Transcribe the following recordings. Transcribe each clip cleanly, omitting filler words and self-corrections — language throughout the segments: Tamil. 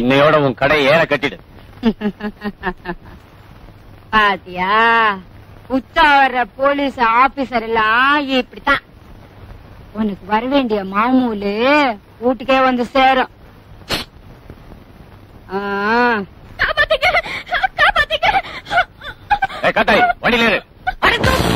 இன்னையோட உன் கடை ஏற கட்டிடு. பாத்தியா புத்தா வர்ற போலீஸ் ஆபீசர் எல்லாம் இப்படித்தான். உனக்கு வரவேண்டிய மாமூலு வீட்டுக்கே வந்து சேரும்.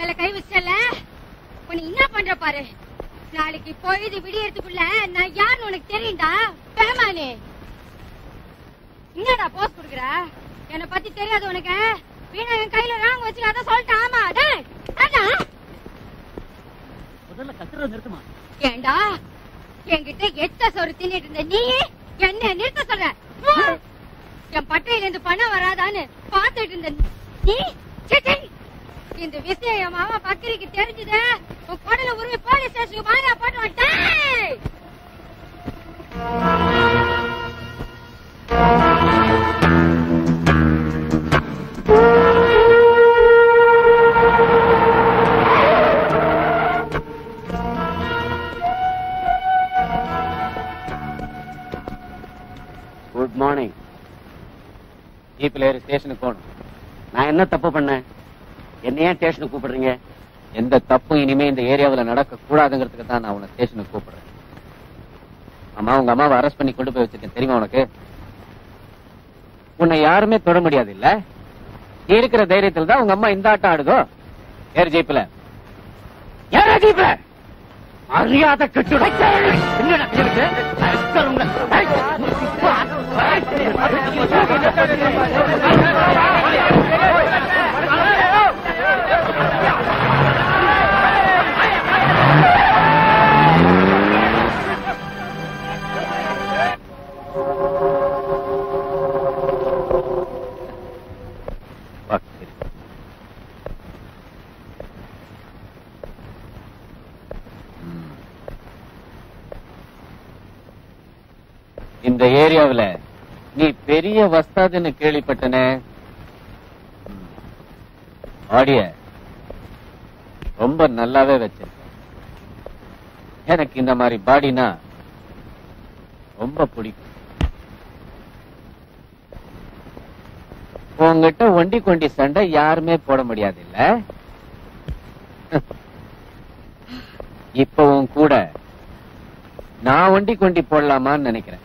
மேல கை வச்சல உனக்கு என்ன பண்ற பாரு. நாளைக்கு போய் விடியறதுக்குள்ள நான் யாருன்னு உனக்கு தெரியும்டா பேமானே. என்னடா போஸ் குடுக்குற? என்னை பத்தி தெரியாது உனக்கு. வீணா என் கையில ராங்க வச்சுக்க அதான் சொல்லிட்டேன். ஆமா டேய் அண்ணா முதல்ல கத்துறது நிறுத்துமா. ஏண்டா என்கிட்ட எத்த சொரு தின்னிட்டு இருந்த நீ என்ன நிறுத்த சொல்ற? என் பட்டையில இருந்து பணம் வராதான்னு பாத்துட்டு இருந்த நீ. இந்த விஷயம் என் மாமா பக்கிரிக்கு தெரிஞ்சுது. உன் குடல உருவி போலீஸ் ஸ்டேஷனுக்கு மாறா போட்டு வந்தேன். Good morning. ஜீப்ல ஏறி ஸ்டேஷனுக்கு போகணும். நான் என்ன தப்பு பண்ணேன்? என்ன ஏன் ஸ்டேஷனுக்கு கூப்பிடுறீங்க? எந்த தப்பும் இனிமே இந்த ஏரியாவில் நடக்க கூடாதுங்கிறதுக்கு தான் நான் உனக்கு ஸ்டேஷனுக்கு கூப்பிடுறேன். அம்மா உங்க அம்மாவை அரெஸ்ட் பண்ணி கொண்டு போய் வச்சிருக்கேன் தெரியுமா உனக்கு? உன்னை யாருமே தொட முடியாது இல்ல. இருக்கிற தைரியத்தில் தான் உங்க அம்மா இந்த ஆட்டம் ஆடுதோ. ஏர் ஜீப்ல யாரா ஜீப்ல மரியாதை இந்த ஏரியாவில் நீ பெரிய வஸ்தாதுன்னு கேள்விப்பட்டனே. ஆடிய ரொம்ப நல்லாவே வச்சேன். எனக்கு இந்த மாதிரி பாடினா ரொம்ப பிடிக்கும். உங்ககிட்ட ஒண்டி கொண்டி சண்டை யாருமே போட முடியாது இல்ல. இப்பவும் கூட நான் ஒண்டி கொண்டி போடலாமான்னு நினைக்கிறேன்.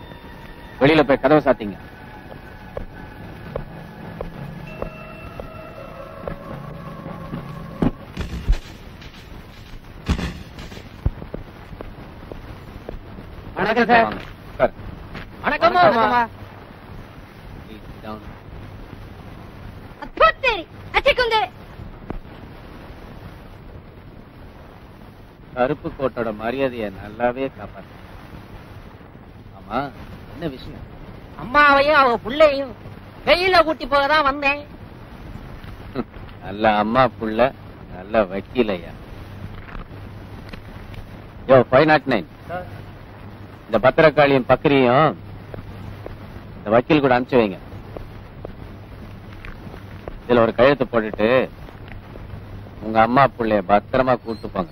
வெளியில போய் கதவை சாத்திங்க. வணக்கம் சார். வணக்கம். அப்பத்தேரி அச்சக்குண்டே கருப்பு கோட்டோட மரியாதையை நல்லாவே காப்பாத்து. ஆமா என்ன விஷயம்? அம்மாவையும் அவ புள்ளையும் வெளியில கூட்டி போகதான் வந்தேன். நல்ல அம்மா புள்ள நல்ல வக்கீலையா. யோ 509 இந்த பத்திரக்காளியும் பக்கரியும் இந்த வக்கீல் கூட அனுப்பிச்சு வைங்க. இதுல ஒரு கையெழுத்து போட்டுட்டு உங்க அம்மா புள்ளைய பத்திரமா கூட்டுப்பாங்க.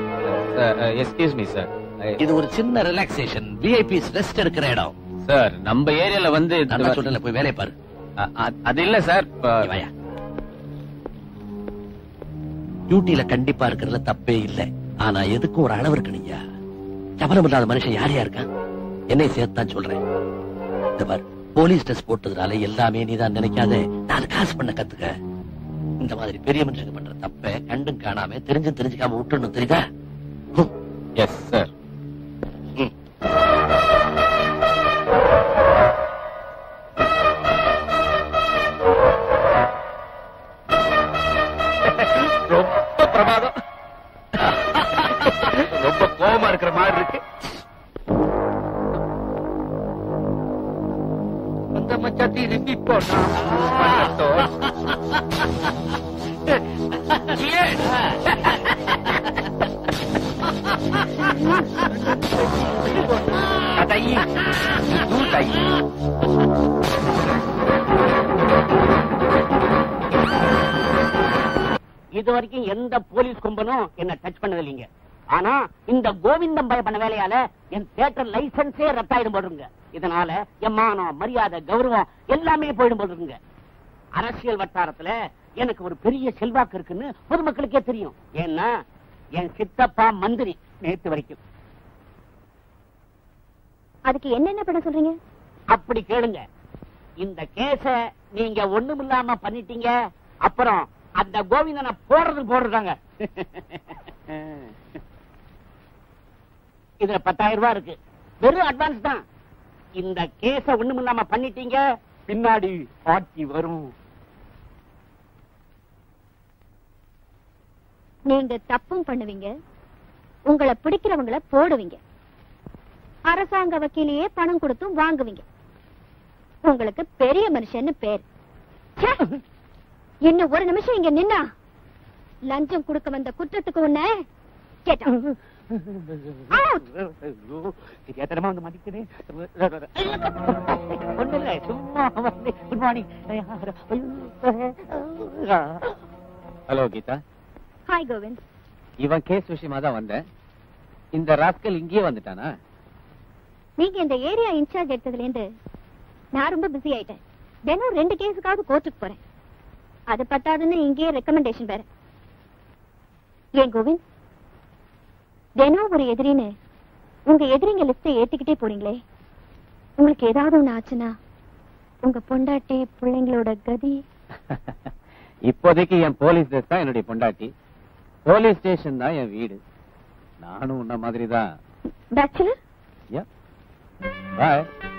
எஸ்கியூஸ் மீ சார், இது ஒரு சின்ன ரிலாக்ஸேஷன். விஐபிஸ் ரெஸ்ட் எடுக்கிற இடம் சார். நம்ம ஏரியால வந்து நான் சொல்றேன் போய் வேலைய பாரு. அது இல்ல சார், டியூட்டில கண்டிப்பா இருக்கிறதுல தப்பே இல்லை. ஆனா எதுக்கும் ஒரு அளவு இருக்கு. நீங்க கவனம் இல்லாத மனுஷன் யார் யாருக்கா? என்னை சேர்த்தான் சொல்றேன். இந்த பாரு, போலீஸ் ட்ரெஸ் போட்டதுனால எல்லாமே நீதான் நினைக்காத. நான் காசு பண்ண கத்துக்க. இந்த மாதிரி பெரிய மனுஷங்க பண்ற தப்ப கண்டும் காணாம தெரிஞ்சு தெரிஞ்சுக்காம விட்டுணும். தெரியுதா? Yes sir. ரொம்ப பிரமாதம். ரொம்ப கோபமா இருக்கிற மாதிரி இருக்கு. அந்த மச்சாத்தி ரிப்பி போட்டா இது வரைக்கும் எந்த போலீஸ் கும்பனும் என்ன டச் பண்ணது இல்லைங்க. ஆனா இந்த கோவிந்தம் பய பண்ண வேலையால என் தியேட்டர் லைசன்ஸே ரத்தாயிடும் போடுங்க. இதனால என் மானம் மரியாதை கௌரவம் எல்லாமே போயிடும் போடுங்க. அரசியல் வட்டாரத்துல எனக்கு ஒரு பெரிய செல்வாக்கு இருக்குன்னு பொதுமக்களுக்கே தெரியும். ஏன்னா என் சித்தப்பா மந்திரி நேற்று வரைக்கும். அதுக்கு என்னென்ன பண்ண சொல்றீங்க? அப்படி கேளுங்க. இந்த கேஸ நீங்க ஒண்ணுமில்லாம பண்ணிட்டீங்க. அப்புறம் அந்த கோவிந்தனை போடுறாங்க. இதுல 10,000 ரூபாய் இருக்கு. வெறும் அட்வான்ஸ் தான். இந்த கேஸ ஒண்ணுமில்லாம பண்ணிட்டீங்க. பின்னாடி ஆட்சி வரும். நீங்க தப்பும் பண்ணுவீங்க, உங்களை பிடிக்கிறவங்களை போடுவீங்க, அரசாங்க வக்கீலையே பணம் கொடுத்து வாங்குவீங்க. உங்களுக்கு பெரிய மனுஷன்னு பேர். இன்னும் ஒரு நிமிஷம் இங்க நின்னா லஞ்சம் கொடுக்க வந்த குற்றத்துக்கு உன்னை கேட்டான். ஹலோ கீதா. ஹாய் கோவிந்த். இவன் கேஸ் விஷயமா தான் வந்தேன். இந்த ராஸ்கல் இங்கேயே வந்துட்டானா? நீங்க இந்த ஏரியா இன்சார்ஜ் எடுத்ததுல இருந்து நான் ரொம்ப பிஸி ஆயிட்டேன். தினம் 2 கேஸுக்காவது கோர்ட்டுக்கு போறேன். அது பத்தாதுன்னு இங்கேயே ரெக்கமெண்டேஷன் வேற. ஏன் கோவிந்த், தினம் ஒரு எதிரின்னு உங்க எதிரிங்க லிஸ்ட்டை ஏத்திக்கிட்டே போறீங்களே, உங்களுக்கு ஏதாவது ஒண்ணு ஆச்சுன்னா உங்க பொண்டாட்டி பிள்ளைங்களோட கதி? இப்போதைக்கு என் போலீஸ் ஸ்டேஷன் தான் என்னுடைய பொண்டாட்டி, போலீஸ் ஸ்டேஷன் தான் என் வீடு. நானும் உன்ன மாதிரி தான்.